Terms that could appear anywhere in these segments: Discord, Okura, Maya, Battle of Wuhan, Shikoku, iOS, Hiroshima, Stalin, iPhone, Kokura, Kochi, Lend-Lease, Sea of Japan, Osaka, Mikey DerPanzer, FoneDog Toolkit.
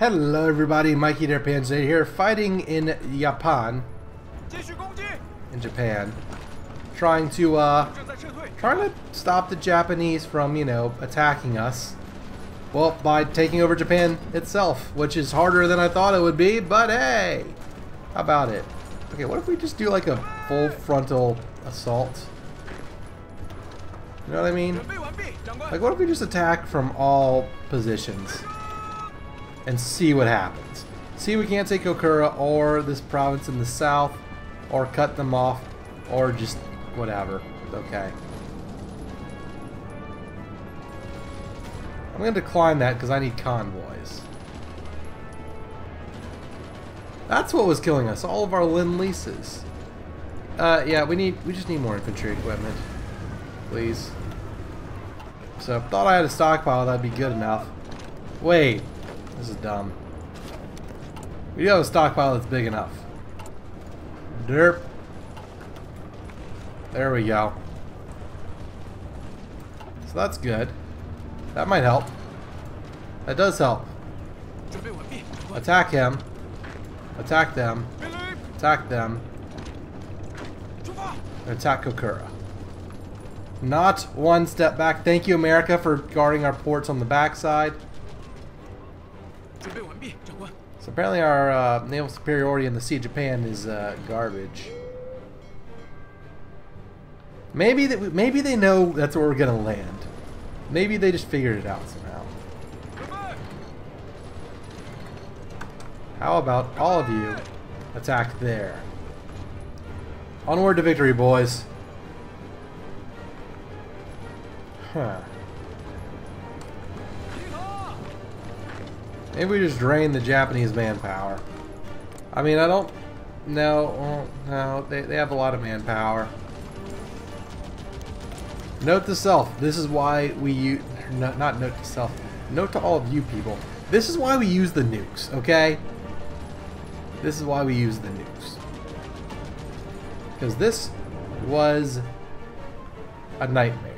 Hello everybody, Mikey DerPanzer here, fighting in Japan, trying to stop the Japanese from, you know, attacking us. Well, by taking over Japan itself, which is harder than I thought it would be, but hey, how about it? Okay, what if we just do like a full frontal assault? You know what I mean? Like, what if we just attack from all positions? And see what happens. See, we can't take Okura or this province in the south, or cut them off, or just whatever. Okay. I'm going to decline that because I need convoys. That's what was killing us. All of our Lend-Leases. Yeah, we just need more infantry equipment, please. So I thought I had a stockpile that'd be good enough. Wait. This is dumb. We do have a stockpile that's big enough. Derp. There we go. So that's good. That might help. That does help. Attack him. Attack them. Attack them. Attack Kokura. Not one step back. Thank you, America, for guarding our ports on the backside. So apparently our naval superiority in the Sea of Japan is garbage. Maybe they know that's where we're gonna land. Maybe they just figured it out somehow. How about all of you attack there? Onward to victory, boys. Huh. Maybe we just drain the Japanese manpower. I mean, I don't... No, no, they have a lot of manpower. Note to self, this is why we use... Not note to self, note to all of you people. This is why we use the nukes, okay? This is why we use the nukes. Because this was a nightmare.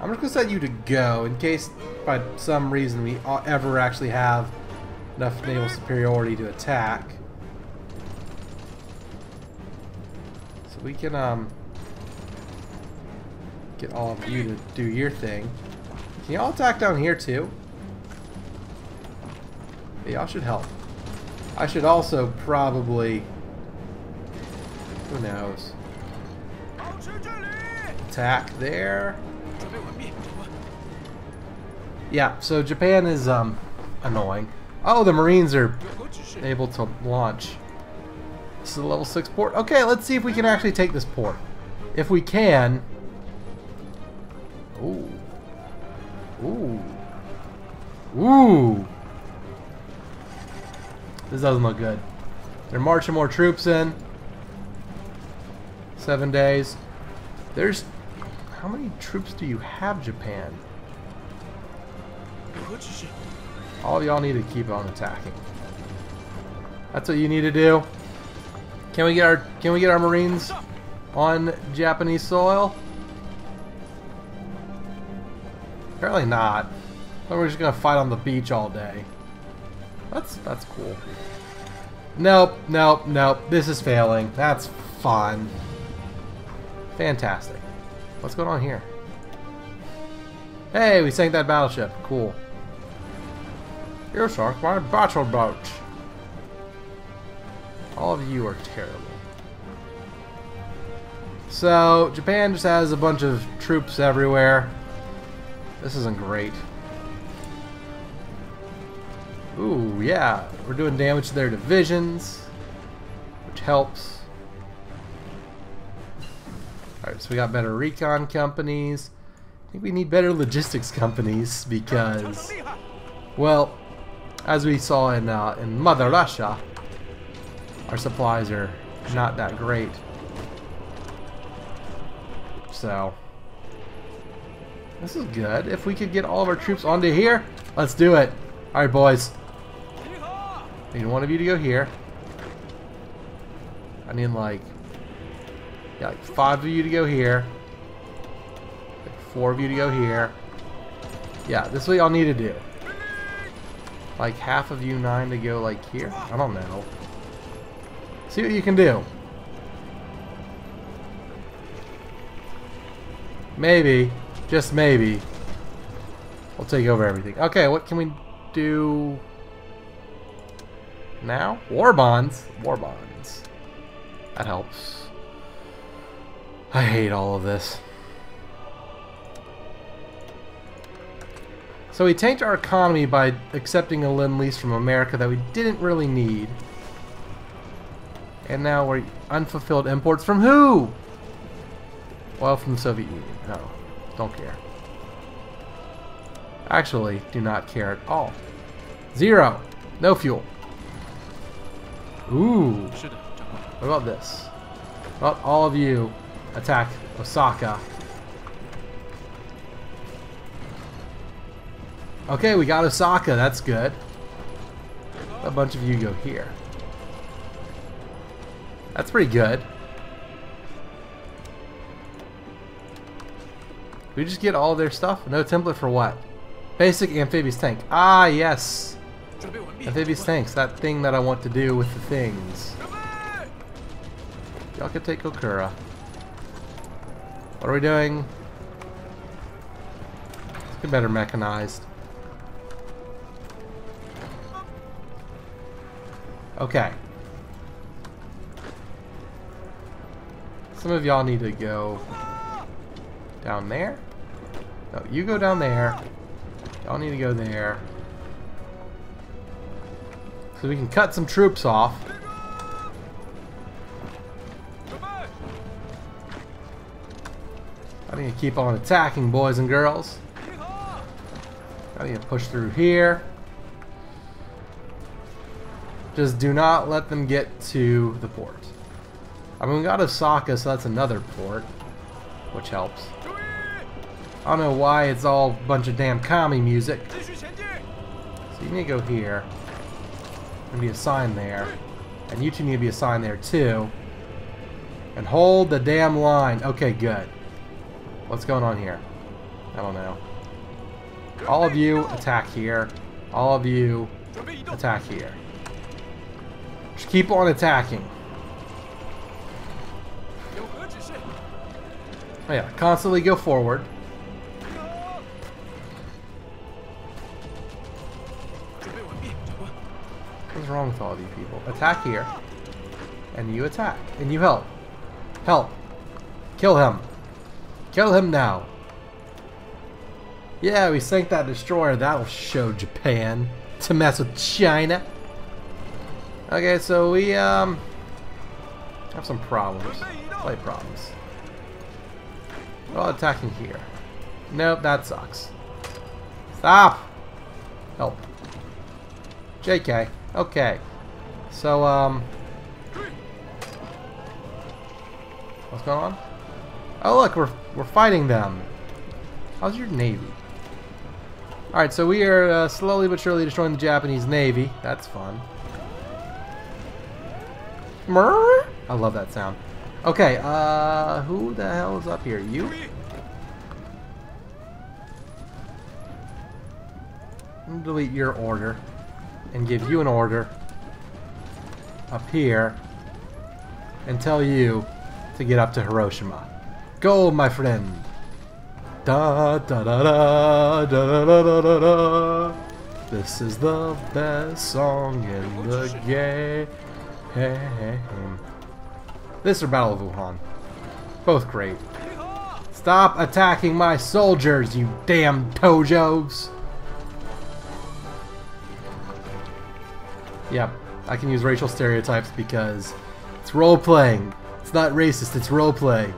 I'm just going to set you to go in case by some reason we ever actually have enough naval superiority to attack. So we can get all of you to do your thing. Can y'all attack down here too? Yeah, y'all should help. I should also probably... Who knows? Attack there. Yeah, so Japan is annoying. Oh, the Marines are able to launch. This is a level 6 port. Okay, let's see if we can actually take this port. If we can... Ooh. Ooh. Ooh. This doesn't look good. They're marching more troops in. 7 days. There's... How many troops do you have, Japan? All y'all need to keep on attacking. That's what you need to do. Can we get our Marines on Japanese soil? Apparently not. But we're just gonna fight on the beach all day. That's cool. Nope, nope, nope. This is failing. That's fun. Fantastic. What's going on here? Hey, we sank that battleship. Cool. You're shark by battle boat. All of you are terrible. So Japan just has a bunch of troops everywhere. This isn't great. Ooh, yeah. We're doing damage to their divisions, which helps. Alright, so we got better recon companies. I think we need better logistics companies because, well, as we saw in Mother Russia, our supplies are not that great. So, this is good. If we could get all of our troops onto here, let's do it. Alright, boys. I need one of you to go here. I need like 5 of you to go here. Like 4 of you to go here. Yeah, this is what y'all need to do. like half of U9 to go like here? I don't know. See what you can do. Maybe, just maybe, we'll take over everything. Okay, what can we do now? War bonds. War bonds. That helps. I hate all of this. So we tanked our economy by accepting a lend-lease from America that we didn't really need. And now we're unfulfilled imports from who? Well, from the Soviet Union. Oh, don't care. Actually, do not care at all. Zero. No fuel. Ooh. What about this? What about all of you attack Osaka? Okay, we got Osaka. That's good. A bunch of you go here. That's pretty good. We just get all their stuff? No template for what? Basic amphibious tank. Ah, yes. Amphibious tanks. That thing that I want to do with the things. Y'all could take Okura. What are we doing? Let's get better mechanized. Okay. Some of y'all need to go down there. No, you go down there. Y'all need to go there. So we can cut some troops off. I need to keep on attacking, boys and girls. I need to push through here. Just do not let them get to the port. I mean, we got Osaka, so that's another port, which helps. I don't know why it's all a bunch of damn kami music. So you need to go here and be assigned there. And you two need to be assigned there too. And hold the damn line. Okay, good. What's going on here? I don't know. All of you attack here. All of you attack here. Just keep on attacking. Oh yeah, constantly go forward. What's wrong with all of you people? Attack here. And you attack. And you help. Help. Kill him. Kill him now. Yeah, we sank that destroyer. That'll show Japan to mess with China. Okay, so we have some problems. Play problems. We're all attacking here. Nope, that sucks. Stop! Help. JK. Okay. So, what's going on? Oh, look, we're fighting them. How's your navy? Alright, so we are slowly but surely destroying the Japanese navy. That's fun. Murr? I love that sound. Okay, who the hell is up here? You? I'm gonna delete your order and give you an order up here and tell you to get up to Hiroshima. Go, my friend. Da da da da da da da da da. This is the best song in the game. This or Battle of Wuhan. Both great. Stop attacking my soldiers, you damn Tojos! Yep, I can use racial stereotypes because it's role-playing. It's not racist, it's role-play.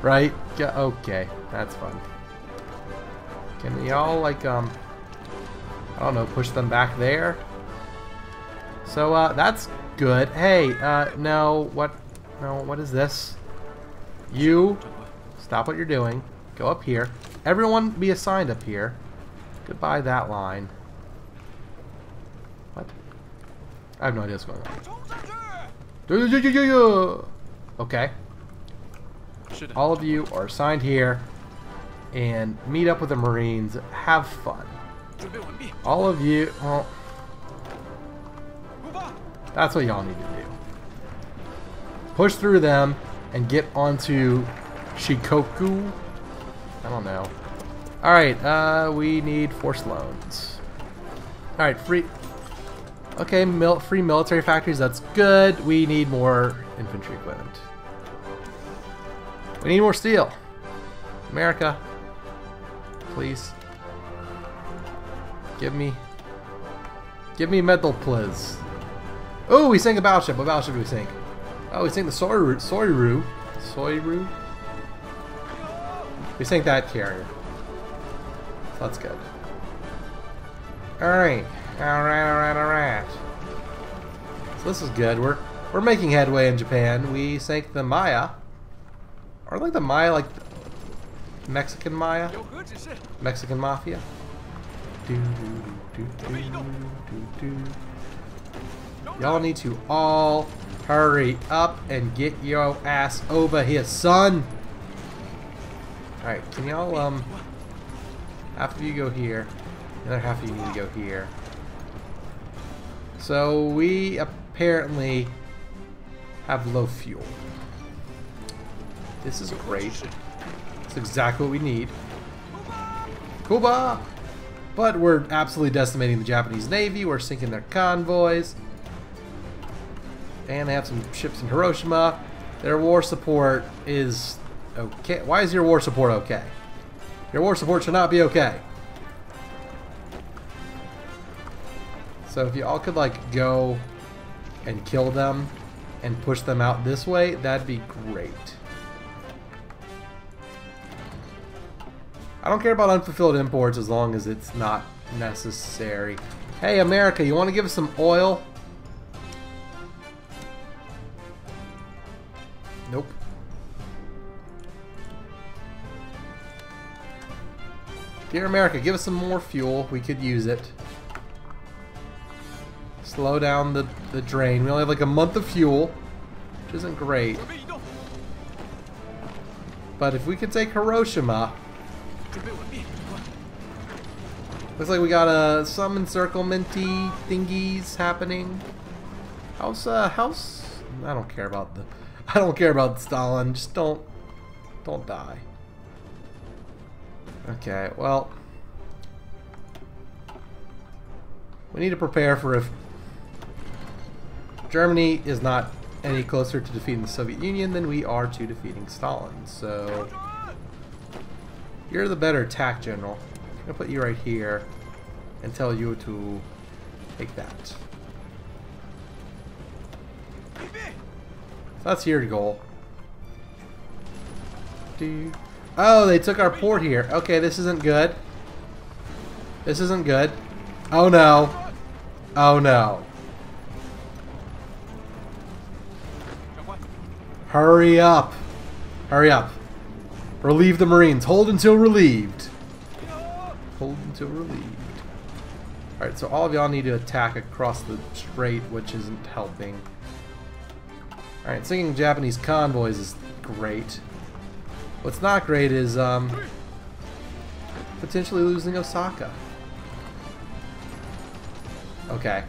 Right? Yeah, okay, that's fun. Can y'all, like, I don't know, push them back there? So, that's good. Hey, no, what? No, what is this? You stop what you're doing. Go up here. Everyone be assigned up here. Goodbye that line. What? I have no idea what's going on. Okay. All of you are assigned here. And meet up with the Marines. Have fun. All of you. Well, that's what y'all need to do. Push through them and get onto Shikoku. I don't know. Alright, we need force loans. Alright, free... Okay, free military factories, that's good. We need more infantry equipment. We need more steel. America. Please. Give me metal, please. Oh, we sank a battleship. What battleship did we sink? Oh, we sank the Soiru. We sank that carrier. So that's good. Alright. So this is good. We're making headway in Japan. We sank the Maya. Or like the Maya, like Mexican Maya? Mexican Mafia? Y'all need to all hurry up and get your ass over here, son! Alright, can y'all, after you go here, the other half of you need to go here. So we apparently have low fuel. This is great. That's exactly what we need. Kuba! But we're absolutely decimating the Japanese Navy. We're sinking their convoys. And they have some ships in Hiroshima. Their war support is okay. Why is your war support okay? Your war support should not be okay. So if you all could like go and kill them and push them out this way, that'd be great. I don't care about unfulfilled imports as long as it's not necessary. Hey America, you want to give us some oil? Nope. Dear America, give us some more fuel. We could use it. Slow down the drain. We only have like a month of fuel, which isn't great. But if we could take Hiroshima... Looks like we got some encirclementy thingies happening. House? I don't care about the... I don't care about Stalin. Just don't die. Okay, well, we need to prepare for if Germany is not any closer to defeating the Soviet Union than we are to defeating Stalin. So you're the better attack general. I'm gonna put you right here and tell you to take that. That's your goal. Oh, they took our port here. Okay, this isn't good. This isn't good. Oh no. Oh no. Hurry up. Hurry up. Relieve the Marines. Hold until relieved. Hold until relieved. Alright, so all of y'all need to attack across the strait, which isn't helping. Alright, sinking Japanese convoys is great. What's not great is potentially losing Osaka. Okay.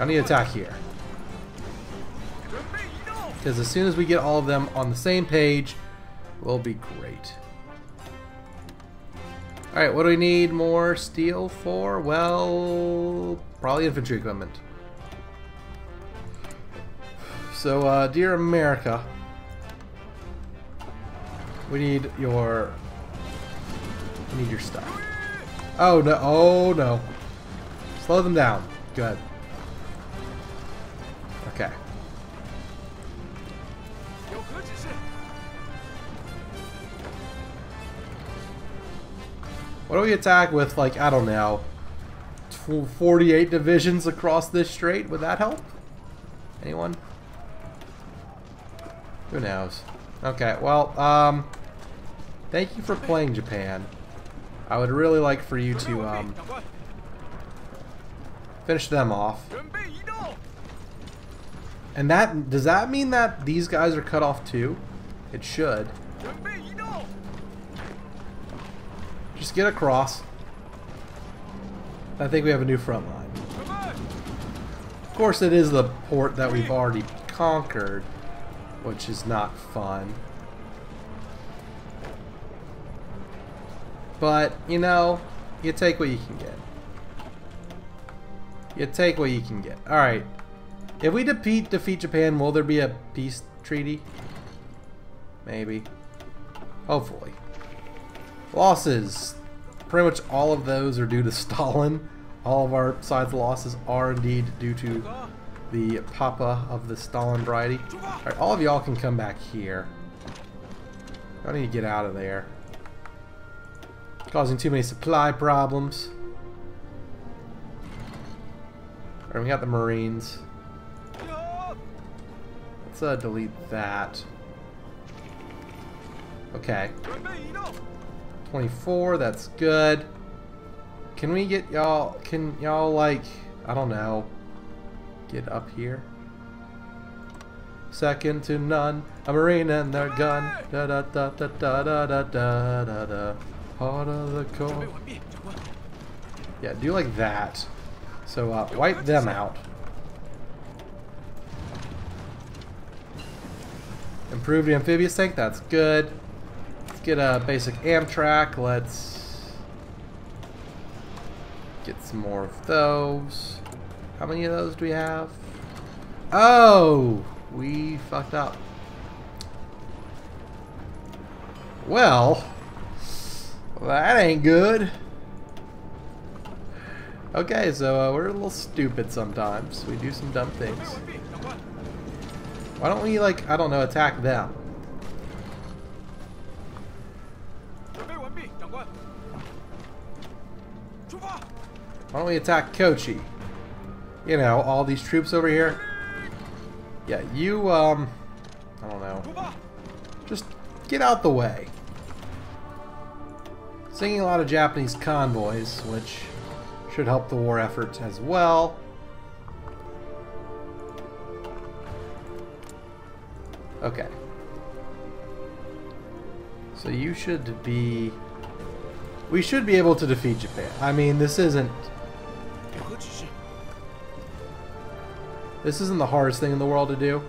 I need to attack here. Because as soon as we get all of them on the same page, we'll be great. Alright, what do we need more steel for? Well, probably infantry equipment. So, dear America, we need your stuff. Oh no! Oh no! Slow them down. Good. Okay. What do we attack with? Like I don't know, 48 divisions across this strait. Would that help? Anyone? Who knows? Okay, well, thank you for playing, Japan. I would really like for you to, finish them off. And that, does that mean that these guys are cut off too? It should. Just get across. I think we have a new front line. Of course, it is the port that we've already conquered, which is not fun. But, you know, you take what you can get. You take what you can get. Alright. If we defeat Japan, will there be a peace treaty? Maybe. Hopefully. Losses. Pretty much all of those are due to Stalin. All of our side's losses are indeed due to the Papa of the Stalin variety. Alright, all of y'all can come back here. I need to get out of there. Causing too many supply problems. Alright, we got the Marines. Let's delete that. Okay. 24, that's good. Can we get y'all, can y'all, like, I don't know, get up here? Second to none, a Marine and their gun. Da da da da da da da da da da. Part of the core. Yeah, do like that. So wipe them out. Improve the amphibious tank, that's good. Let's get a basic Amtrak, let's get some more of those. How many of those do we have? Oh, we fucked up. Well, that ain't good. Okay, so we're a little stupid sometimes. We do some dumb things. Why don't we, like, I don't know, attack them? Why don't we attack Kochi? You know, all these troops over here. Yeah, you, I don't know. Just get out the way. Singing a lot of Japanese convoys, which should help the war effort as well. Okay. So you should be... We should be able to defeat Japan. I mean, this isn't... This isn't the hardest thing in the world to do.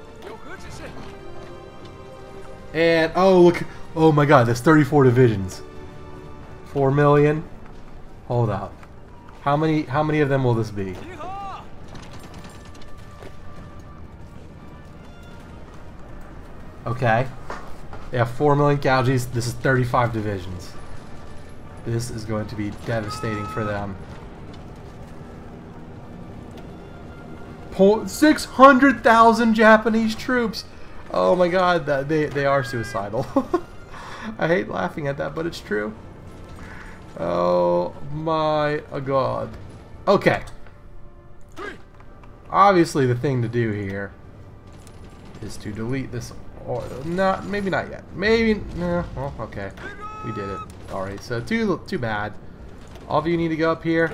And, oh, look. Oh my god, there's 34 divisions. 4 million? Hold up. How many of them will this be? Okay. They have 4 million Kouchis. This is 35 divisions. This is going to be devastating for them. 600,000 Japanese troops! Oh my god, that, they are suicidal. I hate laughing at that, but it's true. Oh my god. Okay. Obviously the thing to do here is to delete this order. No, maybe not yet. Maybe, no, well, okay. We did it. Alright, so too bad. All of you need to go up here.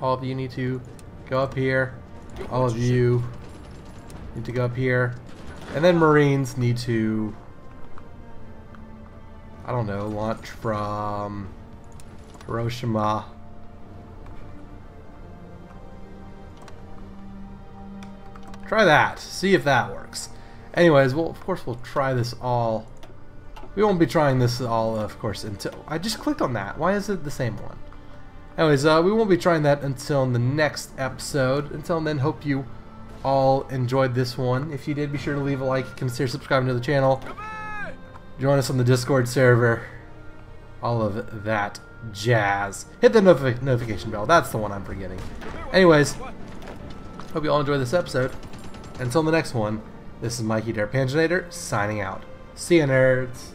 All of you need to go up here. All of you need to go up here. And then Marines need to, I don't know, launch from Hiroshima. Try that. See if that works. Anyways, well, of course we'll try this all. We won't be trying this all, of course, until... I just clicked on that. Why is it the same one? Anyways, we won't be trying that until the next episode. Until then, hope you all enjoyed this one. If you did, be sure to leave a like. Consider subscribing to the channel. Join us on the Discord server. All of that jazz. Hit the notification bell. That's the one I'm forgetting. Anyways, hope you all enjoyed this episode. Until the next one, this is Mikey DerPanzer signing out. See ya, nerds.